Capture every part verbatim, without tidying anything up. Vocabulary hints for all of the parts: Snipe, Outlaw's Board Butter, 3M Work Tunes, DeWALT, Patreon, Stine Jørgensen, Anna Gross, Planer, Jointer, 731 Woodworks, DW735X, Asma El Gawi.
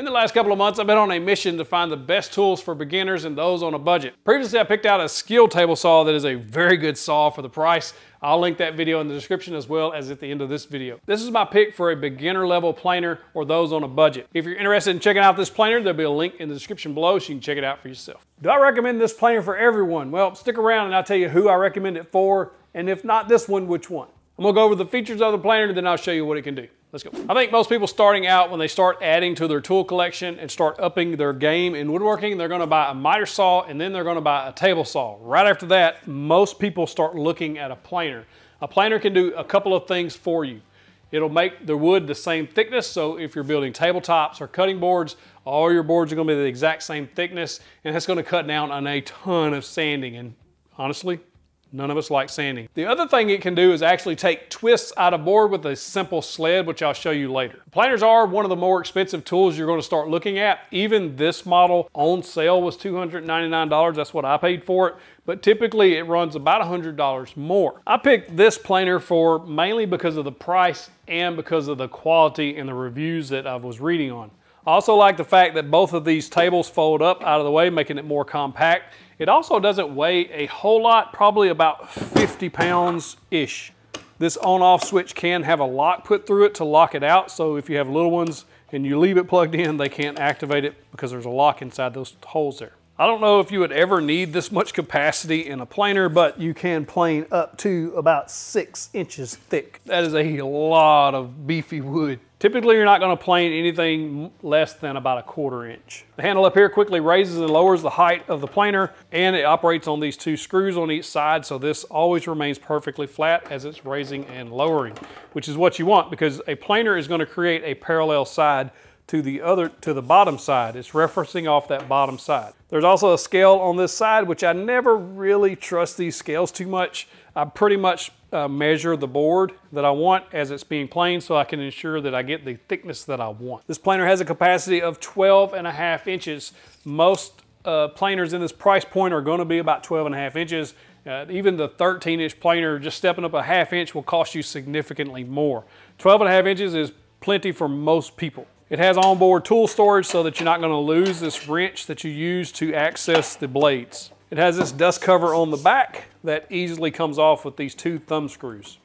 In the last couple of months, I've been on a mission to find the best tools for beginners and those on a budget. Previously, I picked out a skill table saw that is a very good saw for the price. I'll link that video in the description as well as at the end of this video. This is my pick for a beginner level planer or those on a budget. If you're interested in checking out this planer, there'll be a link in the description below so you can check it out for yourself. Do I recommend this planer for everyone? Well, stick around and I'll tell you who I recommend it for, and if not this one, which one. I'm gonna go over the features of the planer and then I'll show you what it can do. Let's go. I think most people starting out, when they start adding to their tool collection and start upping their game in woodworking, they're gonna buy a miter saw and then they're gonna buy a table saw. Right after that, most people start looking at a planer. A planer can do a couple of things for you. It'll make the wood the same thickness, so if you're building tabletops or cutting boards, all your boards are gonna be the exact same thickness, and that's gonna cut down on a ton of sanding, and honestly, none of us like sanding. The other thing it can do is actually take twists out of board with a simple sled, which I'll show you later. Planers are one of the more expensive tools you're going to start looking at. Even this model on sale was two hundred ninety-nine dollars. That's what I paid for it. But typically it runs about one hundred dollars more. I picked this planer for mainly because of the price and because of the quality and the reviews that I was reading on. I also like the fact that both of these tables fold up out of the way, making it more compact. It also doesn't weigh a whole lot, probably about fifty pounds-ish. This on-off switch can have a lock put through it to lock it out, so if you have little ones and you leave it plugged in, they can't activate it because there's a lock inside those holes there. I don't know if you would ever need this much capacity in a planer, but you can plane up to about six inches thick. That is a lot of beefy wood. Typically, you're not gonna plane anything less than about a quarter inch. The handle up here quickly raises and lowers the height of the planer, and it operates on these two screws on each side, so this always remains perfectly flat as it's raising and lowering, which is what you want, because a planer is gonna create a parallel side to the other, to the bottom side. It's referencing off that bottom side. There's also a scale on this side, which I never really trust these scales too much. I pretty much uh, measure the board that I want as it's being planed so I can ensure that I get the thickness that I want. This planer has a capacity of twelve and a half inches. Most uh, planers in this price point are gonna be about twelve and a half inches. Uh, even the thirteen inch planer, just stepping up a half inch will cost you significantly more. twelve and a half inches is plenty for most people. It has onboard tool storage so that you're not gonna lose this wrench that you use to access the blades. It has this dust cover on the back that easily comes off with these two thumb screws.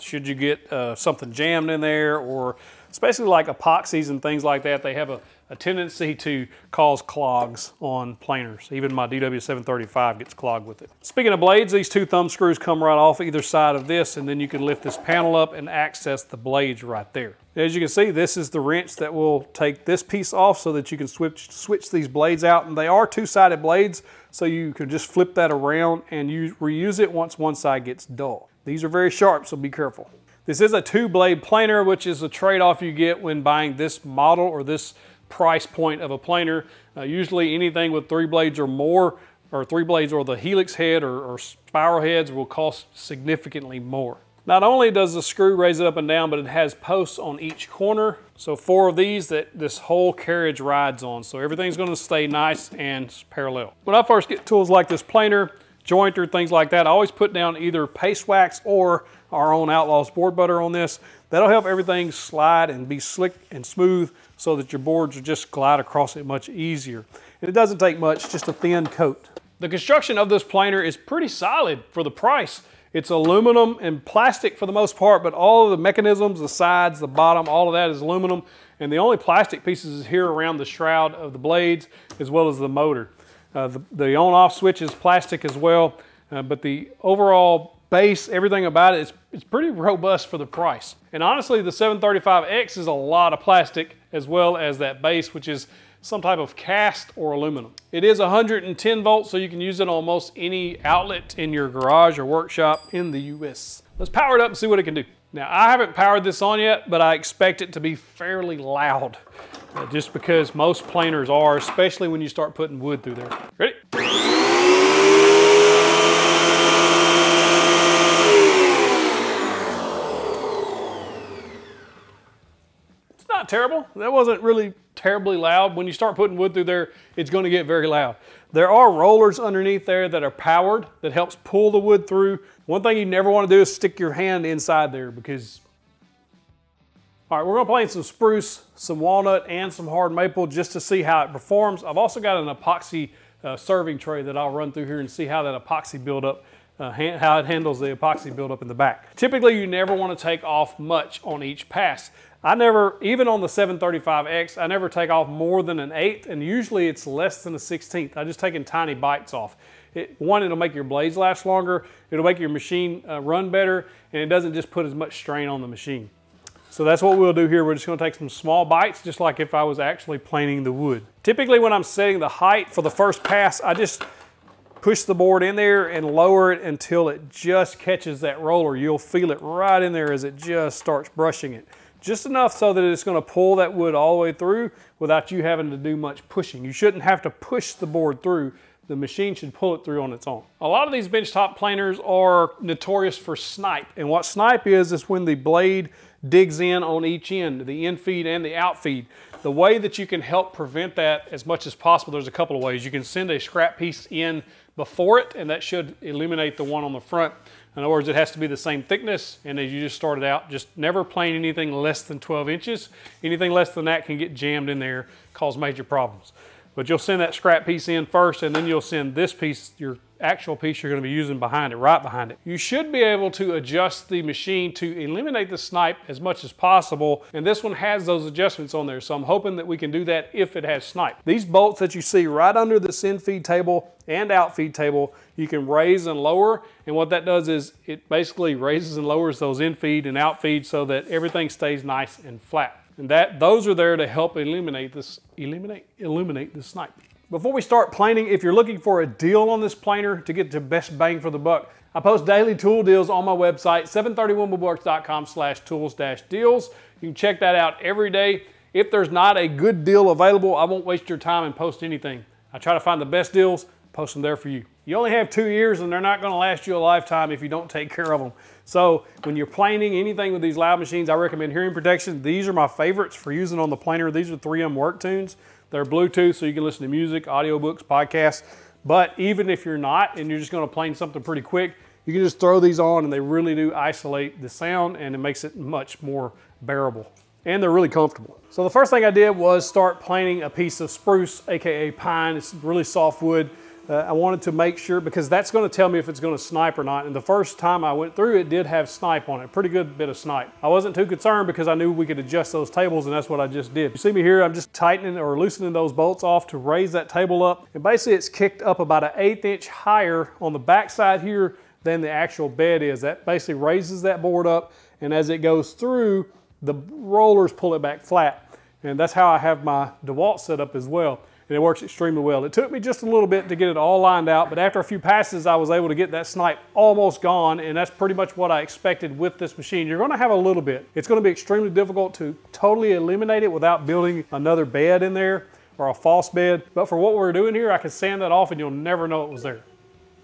Should you get uh, something jammed in there, or especially like epoxies and things like that, they have a, a tendency to cause clogs on planers. Even my D W seven thirty-five gets clogged with it. Speaking of blades, these two thumb screws come right off either side of this, and then you can lift this panel up and access the blades right there. As you can see, this is the wrench that will take this piece off so that you can switch, switch these blades out. And they are two-sided blades, so you can just flip that around and you reuse it once one side gets dull. These are very sharp, so be careful. This is a two-blade planer, which is a trade-off you get when buying this model or this price point of a planer. Uh, usually anything with three blades or more, or three blades or the helix head or, or spiral heads will cost significantly more. Not only does the screw raise it up and down, but it has posts on each corner. So four of these that this whole carriage rides on. So everything's gonna stay nice and parallel. When I first get tools like this planer, jointer, things like that, I always put down either paste wax or our own Outlaw's board butter on this. That'll help everything slide and be slick and smooth so that your boards just glide across it much easier. And it doesn't take much, just a thin coat. The construction of this planer is pretty solid for the price. It's aluminum and plastic for the most part, but all of the mechanisms, the sides, the bottom, all of that is aluminum. And the only plastic pieces is here around the shroud of the blades, as well as the motor. Uh, the the on-off switch is plastic as well, uh, but the overall base, everything about it, is it's pretty robust for the price. And honestly, the seven thirty-five X is a lot of plastic, as well as that base, which is some type of cast or aluminum. It is one hundred ten volts, so you can use it on almost any outlet in your garage or workshop in the U S. Let's power it up and see what it can do. Now, I haven't powered this on yet, but I expect it to be fairly loud, uh, just because most planers are, especially when you start putting wood through there. Ready? It's not terrible. That wasn't really terribly loud. When you start putting wood through there, it's going to get very loud. There are rollers underneath there that are powered that helps pull the wood through. One thing you never want to do is stick your hand inside there because... All right, we're gonna play in some spruce, some walnut, and some hard maple just to see how it performs. I've also got an epoxy uh, serving tray that I'll run through here and see how that epoxy buildup, uh, how it handles the epoxy buildup in the back. Typically, you never wanna take off much on each pass. I never, even on the seven thirty-five X, I never take off more than an eighth, and usually it's less than a sixteenth. I'm just taking tiny bites off. It, one, it'll make your blades last longer, it'll make your machine uh, run better, and it doesn't just put as much strain on the machine. So that's what we'll do here. We're just gonna take some small bites, just like if I was actually planing the wood. Typically when I'm setting the height for the first pass, I just push the board in there and lower it until it just catches that roller. You'll feel it right in there as it just starts brushing it. Just enough so that it's gonna pull that wood all the way through without you having to do much pushing. You shouldn't have to push the board through. The machine should pull it through on its own. A lot of these benchtop planers are notorious for snipe. And what snipe is, is when the blade digs in on each end, the in feed and the out feed. The way that you can help prevent that as much as possible, there's a couple of ways. You can send a scrap piece in before it, and that should eliminate the one on the front. In other words, it has to be the same thickness, and as you just started out, just never plane anything less than twelve inches. Anything less than that can get jammed in there, cause major problems. But you'll send that scrap piece in first, and then you'll send this piece, your actual piece you're gonna be using behind it, right behind it. You should be able to adjust the machine to eliminate the snipe as much as possible, and this one has those adjustments on there, so I'm hoping that we can do that if it has snipe. These bolts that you see right under the in feed table and out feed table, you can raise and lower, and what that does is it basically raises and lowers those in feed and out feed so that everything stays nice and flat. And that, those are there to help eliminate this, eliminate, illuminate this snipe. Before we start planing, if you're looking for a deal on this planer to get the best bang for the buck, I post daily tool deals on my website, seven thirty-one woodworks dot com slash tools dash deals. You can check that out every day. If there's not a good deal available, I won't waste your time and post anything. I try to find the best deals, post them there for you. You only have two years and they're not gonna last you a lifetime if you don't take care of them. So when you're planing anything with these loud machines, I recommend hearing protection. These are my favorites for using on the planer. These are three M Work Tunes. They're Bluetooth, so you can listen to music, audiobooks, podcasts. But even if you're not and you're just gonna plane something pretty quick, you can just throw these on and they really do isolate the sound, and it makes it much more bearable. And they're really comfortable. So the first thing I did was start planing a piece of spruce, A K A pine. It's really soft wood. Uh, I wanted to make sure, because that's gonna tell me if it's gonna snipe or not. And the first time I went through, it did have snipe on it, pretty good bit of snipe. I wasn't too concerned because I knew we could adjust those tables, and that's what I just did. You see me here, I'm just tightening or loosening those bolts off to raise that table up. And basically it's kicked up about an eighth inch higher on the backside here than the actual bed is. That basically raises that board up, and as it goes through, the rollers pull it back flat. And that's how I have my DeWALT set up as well. And it works extremely well. It took me just a little bit to get it all lined out, but after a few passes, I was able to get that snipe almost gone, and that's pretty much what I expected with this machine. You're gonna have a little bit. It's gonna be extremely difficult to totally eliminate it without building another bed in there or a false bed, but for what we're doing here, I can sand that off and you'll never know it was there.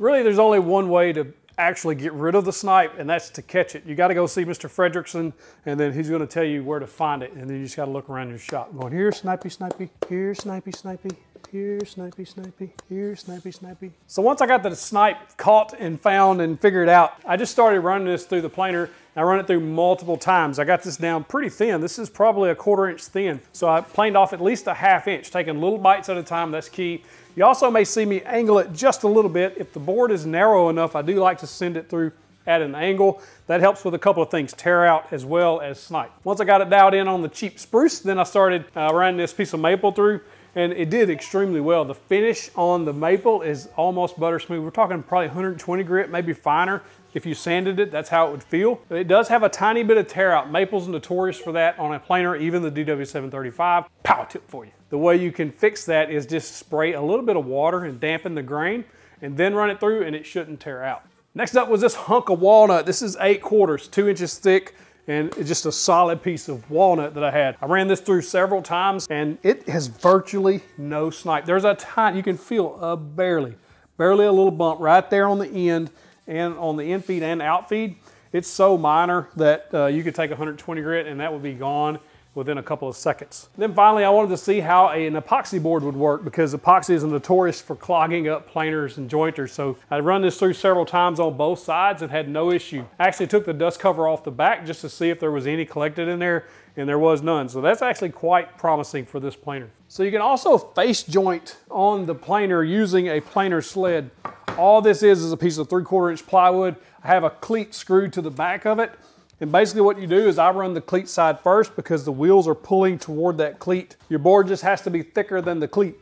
Really, there's only one way to actually get rid of the snipe, and that's to catch it. You gotta go see Mister Fredrickson, and then he's gonna tell you where to find it, and then you just gotta look around your shop. Going here, snipey, snipey, here, snipey, snipey, here, snipey, snipey, here, snipey, snipey. So once I got the snipe caught and found and figured out, I just started running this through the planer. I run it through multiple times. I got this down pretty thin. This is probably a quarter inch thin. So I planed off at least a half inch, taking little bites at a time, that's key. You also may see me angle it just a little bit. If the board is narrow enough, I do like to send it through at an angle. That helps with a couple of things, tear out as well as snipe. Once I got it dialed in on the cheap spruce, then I started uh, running this piece of maple through, and it did extremely well. The finish on the maple is almost butter smooth. We're talking probably one hundred twenty grit, maybe finer. If you sanded it, that's how it would feel. It does have a tiny bit of tear out. Maple's notorious for that on a planer, even the D W seven thirty-five. Pow, tip for you. The way you can fix that is just spray a little bit of water and dampen the grain, and then run it through, and it shouldn't tear out. Next up was this hunk of walnut. This is eight quarters, two inches thick, and it's just a solid piece of walnut that I had. I ran this through several times, and it has virtually no snipe. There's a tiny, you can feel a barely, barely a little bump right there on the end, and on the in feed and out feed. It's so minor that uh, you could take one hundred twenty grit and that would be gone within a couple of seconds. Then finally, I wanted to see how a, an epoxy board would work, because epoxy is notorious for clogging up planers and jointers. So I run this through several times on both sides and had no issue. I actually took the dust cover off the back just to see if there was any collected in there, and there was none. So that's actually quite promising for this planer. So you can also face joint on the planer using a planer sled. All this is is a piece of three quarter inch plywood. I have a cleat screwed to the back of it. And basically what you do is I run the cleat side first because the wheels are pulling toward that cleat. Your board just has to be thicker than the cleat.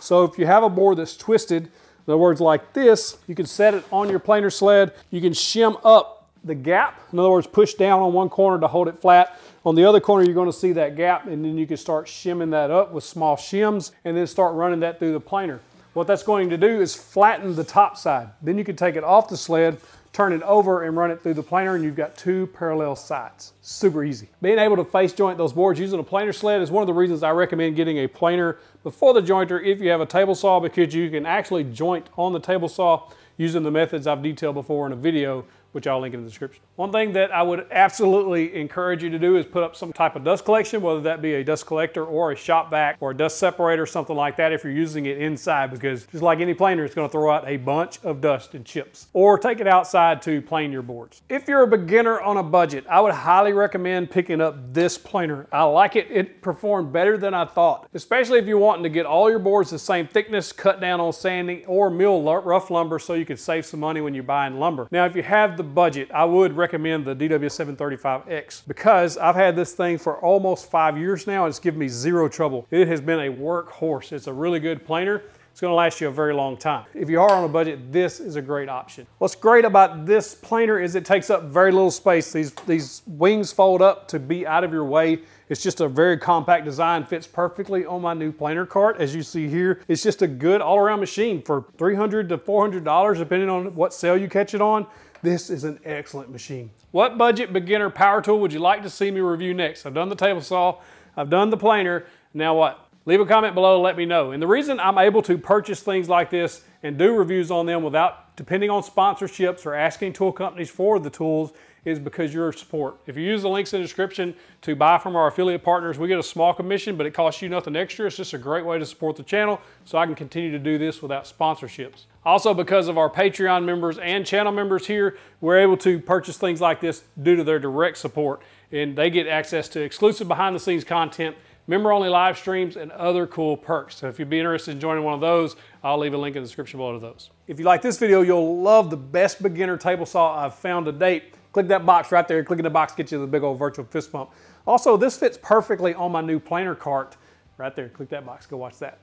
So if you have a board that's twisted, in other words like this, you can set it on your planer sled. You can shim up the gap. In other words, push down on one corner to hold it flat. On the other corner, you're going to see that gap, and then you can start shimming that up with small shims and then start running that through the planer. What that's going to do is flatten the top side. Then you can take it off the sled, turn it over and run it through the planer, and you've got two parallel sides. Super easy. Being able to face joint those boards using a planer sled is one of the reasons I recommend getting a planer before the jointer if you have a table saw, because you can actually joint on the table saw using the methods I've detailed before in a video, which I'll link in the description. One thing that I would absolutely encourage you to do is put up some type of dust collection, whether that be a dust collector or a shop vac or a dust separator, something like that if you're using it inside, because just like any planer, it's gonna throw out a bunch of dust and chips. Or take it outside to plane your boards. If you're a beginner on a budget, I would highly recommend picking up this planer. I like it, it performed better than I thought, especially if you're wanting to get all your boards the same thickness, cut down on sanding or mill rough lumber so you can save some money when you're buying lumber. Now, if you have the budget, I would recommend the D W seven thirty-five X because I've had this thing for almost five years now and it's given me zero trouble. It has been a workhorse. It's a really good planer. It's gonna last you a very long time. If you are on a budget, this is a great option. What's great about this planer is it takes up very little space. These, these wings fold up to be out of your way. It's just a very compact design, fits perfectly on my new planer cart, as you see here. It's just a good all-around machine for three hundred to four hundred dollars, depending on what sale you catch it on. This is an excellent machine. What budget beginner power tool would you like to see me review next? I've done the table saw, I've done the planer, now what? Leave a comment below, let me know. And the reason I'm able to purchase things like this and do reviews on them without depending on sponsorships or asking tool companies for the tools is because your support. If you use the links in the description to buy from our affiliate partners, we get a small commission, but it costs you nothing extra. It's just a great way to support the channel so I can continue to do this without sponsorships. Also, because of our Patreon members and channel members here, we're able to purchase things like this due to their direct support, and they get access to exclusive behind the scenes content, member-only live streams, and other cool perks. So if you'd be interested in joining one of those, I'll leave a link in the description below to those. If you like this video, you'll love the best beginner table saw I've found to date. Click that box right there. Clicking the box gets you the big old virtual fist bump. Also, this fits perfectly on my new planer cart right there. Click that box, go watch that.